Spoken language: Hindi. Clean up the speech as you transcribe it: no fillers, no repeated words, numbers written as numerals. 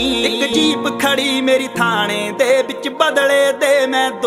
एक जीप खड़ी मेरी थाने दे बिच बदले दे मैं।